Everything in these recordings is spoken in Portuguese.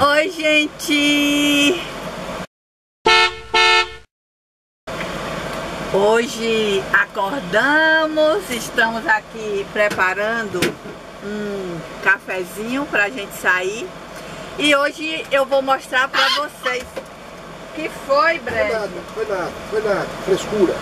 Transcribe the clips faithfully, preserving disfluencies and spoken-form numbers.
Oi, gente! Hoje acordamos, estamos aqui preparando um cafezinho pra gente sair. E hoje eu vou mostrar pra vocês. Que foi, Brad? Foi nada, foi nada, foi nada, frescura.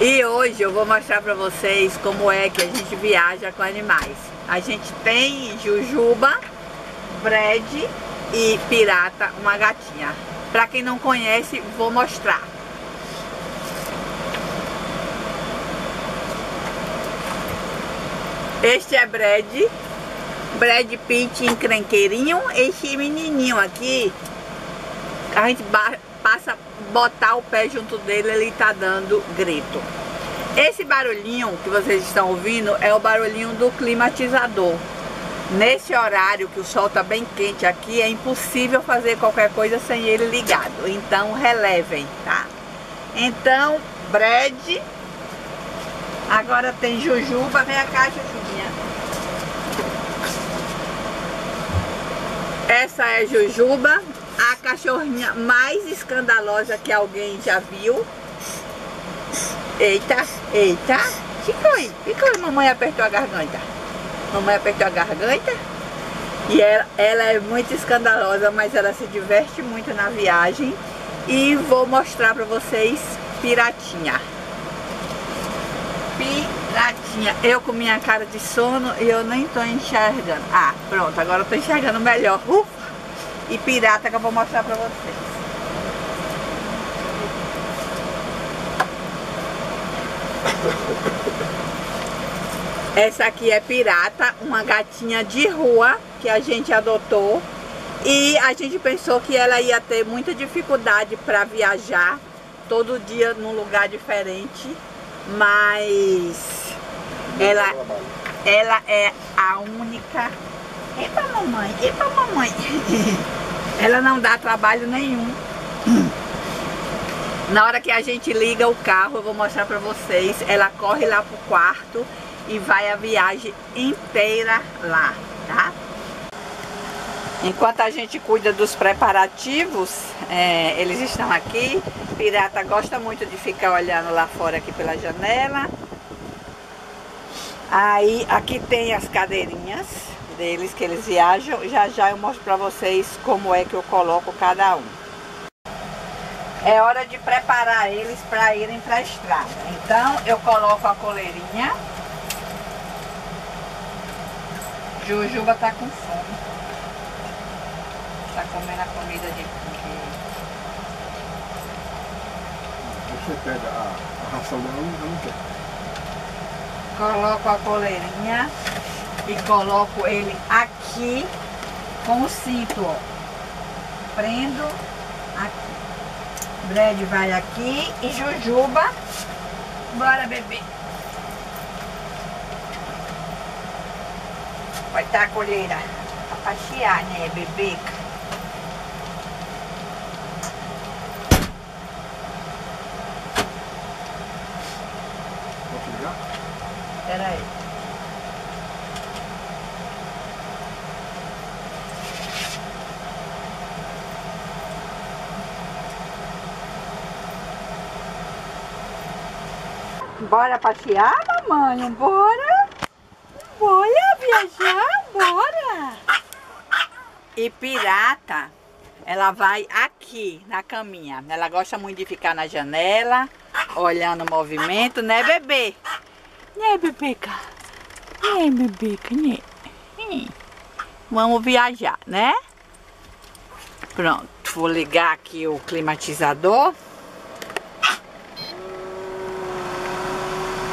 E hoje eu vou mostrar pra vocês como é que a gente viaja com animais. A gente tem Jujuba, Brad e Pirata, uma gatinha. Pra quem não conhece, vou mostrar. Este é Brad, Brad Pitt encrenqueirinho. Este menininho aqui, a gente passa a botar o pé junto dele, ele tá dando grito. Esse barulhinho que vocês estão ouvindo é o barulhinho do climatizador. Nesse horário que o sol tá bem quente aqui, é impossível fazer qualquer coisa sem ele ligado. Então relevem, tá? Então, Brad. Agora tem Jujuba. Vem cá, Jujubinha. Essa é Jujuba, a cachorrinha mais escandalosa que alguém já viu. Eita, eita. Chiclete, Chiclete, mamãe apertou a garganta. Mamãe apertou a garganta e ela, ela é muito escandalosa, mas ela se diverte muito na viagem. E vou mostrar pra vocês Piratinha. Piratinha. Eu com minha cara de sono e eu nem tô enxergando. Ah, pronto, agora eu tô enxergando melhor. Ufa! E Pirata que eu vou mostrar pra vocês. Essa aqui é Pirata, uma gatinha de rua que a gente adotou. E a gente pensou que ela ia ter muita dificuldade para viajar todo dia num lugar diferente. Mas ela, ela é a única... E pra mamãe, e pra mamãe. Ela não dá trabalho nenhum. Na hora que a gente liga o carro, eu vou mostrar pra vocês. Ela corre lá pro quarto e vai a viagem inteira lá, tá? Enquanto a gente cuida dos preparativos, é, eles estão aqui. Pirata gosta muito de ficar olhando lá fora aqui pela janela. Aí aqui tem as cadeirinhas deles que eles viajam. Já já eu mostro pra vocês como é que eu coloco cada um. É hora de preparar eles para irem pra estrada. Então eu coloco a coleirinha. Jujuba tá com fome. Tá comendo a comida de... Você pega a, a ração dela, eu não quero. Coloco a coleirinha e coloco ele aqui com o cinto, ó. Prendo aqui. Brad vai aqui e Jujuba. Bora, bebê. Vai estar a colheira pra passear, né, bebê? Posso ligar? Espera aí. Bora passear, mamãe? Bora? Bora! Viajar, bora! E Pirata, ela vai aqui na caminha. Ela gosta muito de ficar na janela, olhando o movimento, né, bebê? Né, bebeca? Né, bebeca? Né? Vamos viajar, né? Pronto, vou ligar aqui o climatizador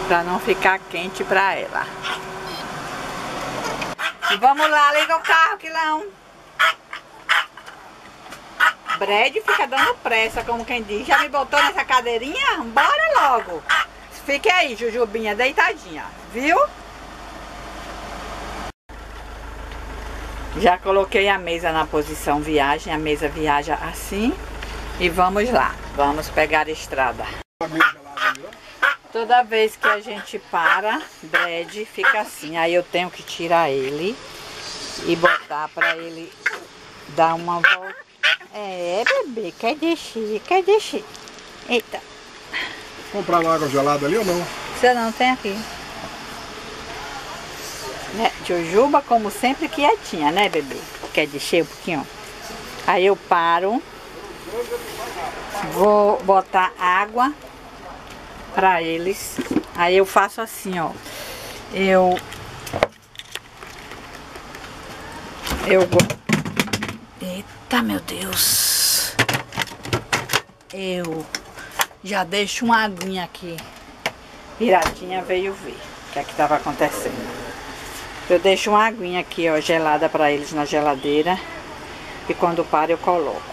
pra não ficar quente pra ela. Vamos lá, liga o carro, Quilão. Brad fica dando pressa, como quem diz. Já me botou nessa cadeirinha? Bora logo. Fique aí, Jujubinha, deitadinha, viu? Já coloquei a mesa na posição viagem. A mesa viaja assim. E vamos lá, vamos pegar a estrada. Toda vez que a gente para, Brad fica assim. Aí eu tenho que tirar ele e botar pra ele Dá uma volta. É, bebê, quer deixar, quer deixar. Eita. Comprar uma água gelada ali ou não? Você não, tem aqui. Né? Jujuba, como sempre, quietinha, né, bebê? Quer deixar um pouquinho? Aí eu paro. Vou botar água pra eles. Aí eu faço assim, ó. Eu... Eu... Eita, meu Deus. Eu já deixo uma aguinha aqui. Piratinha veio ver o que é que tava acontecendo. Eu deixo uma aguinha aqui, ó, gelada pra eles na geladeira. E quando para eu coloco.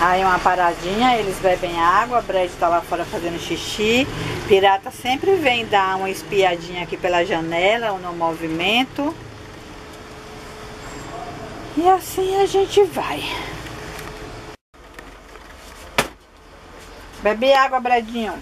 Aí uma paradinha, eles bebem água, Brad tá lá fora fazendo xixi. Pirata sempre vem dar uma espiadinha aqui pela janela ou no movimento. E assim a gente vai. Bebe água, Bradinho.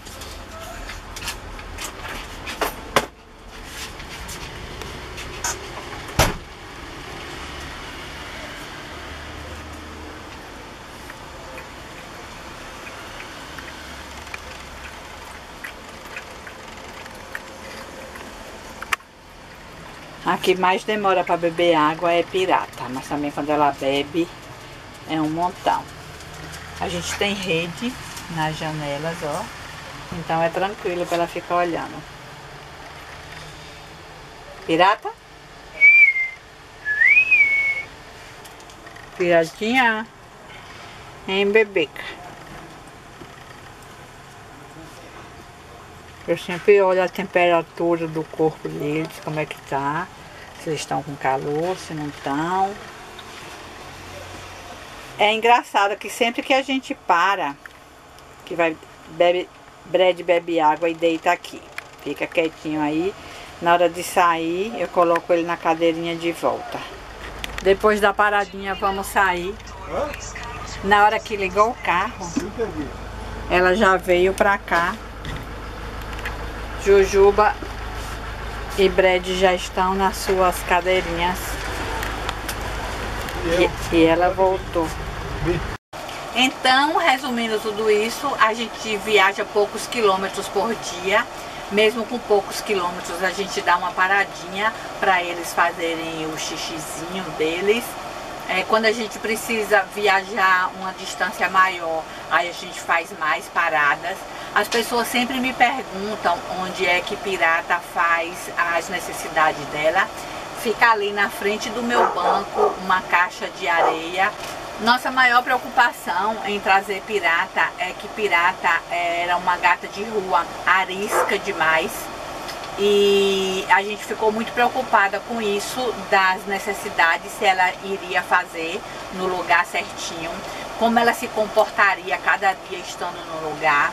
A que mais demora para beber água é Pirata, mas também quando ela bebe é um montão. A gente tem rede nas janelas, ó, então é tranquilo para ela ficar olhando. Pirata? Piratinha? Hein, bebeca? Eu sempre olho a temperatura do corpo deles, como é que tá. Se eles estão com calor, se não estão. É engraçado que sempre que a gente para, que vai, bebe, Brad bebe água e deita aqui. Fica quietinho aí. Na hora de sair, eu coloco ele na cadeirinha de volta. Depois da paradinha, vamos sair. Na hora que ligou o carro, ela já veio pra cá. Jujuba e Brad já estão nas suas cadeirinhas. E, e ela voltou. Então, resumindo tudo isso, a gente viaja poucos quilômetros por dia. Mesmo com poucos quilômetros, a gente dá uma paradinha para eles fazerem o xixizinho deles. É, quando a gente precisa viajar uma distância maior, aí a gente faz mais paradas. As pessoas sempre me perguntam onde é que Pirata faz as necessidades dela. Fica ali na frente do meu banco, uma caixa de areia. Nossa maior preocupação em trazer Pirata é que Pirata era uma gata de rua, arisca demais. E a gente ficou muito preocupada com isso, das necessidades, se ela iria fazer no lugar certinho, como ela se comportaria cada dia estando no lugar.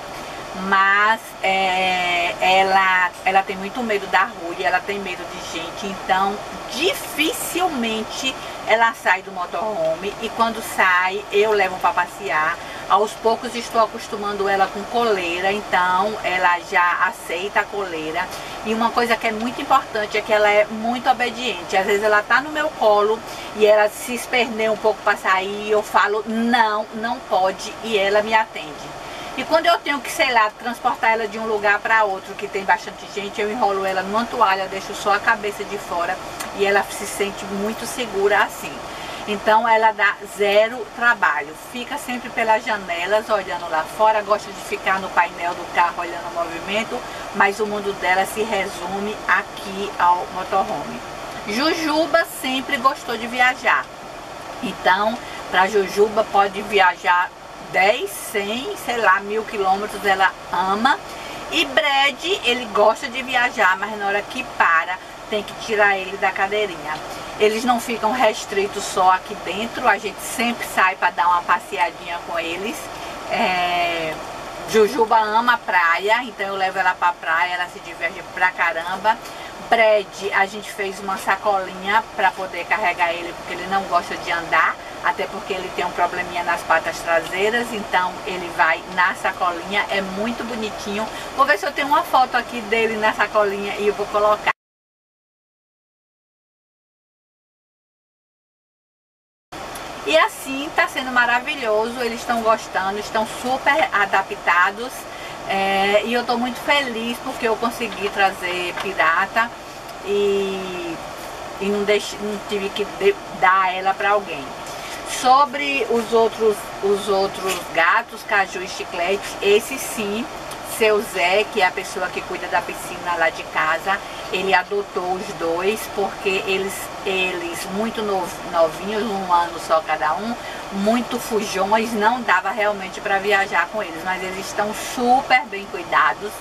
Mas é, ela, ela tem muito medo da rua e ela tem medo de gente, então dificilmente ela sai do motorhome. E quando sai, eu levo para passear. Aos poucos estou acostumando ela com coleira, então ela já aceita a coleira. E uma coisa que é muito importante é que ela é muito obediente. Às vezes ela tá no meu colo e ela se esperneia um pouco para sair e eu falo, não, não pode, e ela me atende. E quando eu tenho que, sei lá, transportar ela de um lugar para outro, que tem bastante gente, eu enrolo ela numa toalha, deixo só a cabeça de fora e ela se sente muito segura assim. Então ela dá zero trabalho, fica sempre pelas janelas olhando lá fora, gosta de ficar no painel do carro olhando o movimento, mas o mundo dela se resume aqui ao motorhome. Jujuba sempre gostou de viajar, então para Jujuba pode viajar dez, cem, sei lá, mil quilômetros, ela ama. E Brad, ele gosta de viajar, mas na hora que para, tem que tirar ele da cadeirinha. Eles não ficam restritos só aqui dentro, a gente sempre sai para dar uma passeadinha com eles. É... Jujuba ama a praia, então eu levo ela para a praia, ela se diverte pra caramba. Brad, a gente fez uma sacolinha para poder carregar ele, porque ele não gosta de andar, até porque ele tem um probleminha nas patas traseiras, então ele vai na sacolinha, é muito bonitinho. Vou ver se eu tenho uma foto aqui dele na sacolinha e eu vou colocar. E assim tá sendo maravilhoso, eles estão gostando, estão super adaptados. É, e eu tô muito feliz porque eu consegui trazer Pirata e, e não, deixe, não tive que de, dar ela pra alguém. Sobre os outros, os outros gatos, Caju e Chiclete, esse sim, seu Zé, que é a pessoa que cuida da piscina lá de casa, ele adotou os dois porque eles, eles muito novinhos, um ano só cada um, muito fujões, não dava realmente para viajar com eles, mas eles estão super bem cuidados.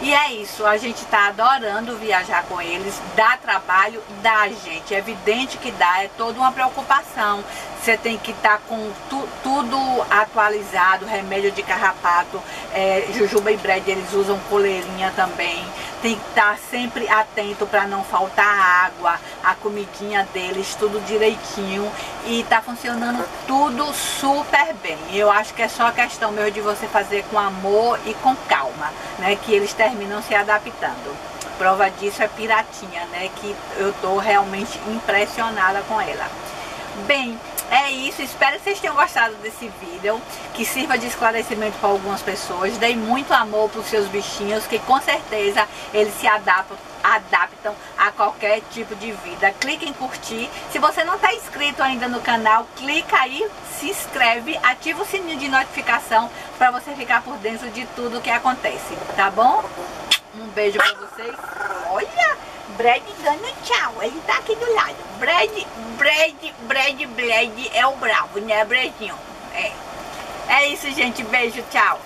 E é isso, a gente tá adorando viajar com eles, dá trabalho, dá gente, é evidente que dá, é toda uma preocupação. Você tem que estar tá com tu, tudo atualizado, remédio de carrapato, é, Jujuba e Brad, eles usam coleirinha também. Tem que estar tá sempre atento para não faltar água, a comidinha deles, tudo direitinho. E tá funcionando tudo super bem. Eu acho que é só questão mesmo de você fazer com amor e com calma, né? Que eles terminam se adaptando. Prova disso é Piratinha, né? Que eu tô realmente impressionada com ela. Bem, é isso, espero que vocês tenham gostado desse vídeo, que sirva de esclarecimento para algumas pessoas. Dei muito amor para os seus bichinhos, que com certeza eles se adaptam, adaptam a qualquer tipo de vida. Clique em curtir. Se você não está inscrito ainda no canal, clica aí, se inscreve, ativa o sininho de notificação para você ficar por dentro de tudo que acontece, tá bom? Um beijo para vocês. Olha! Brad dando tchau, ele tá aqui do lado. Brad, Brad, Brad, Brad é o bravo, né, Bradinho? É. É isso, gente. Beijo, tchau.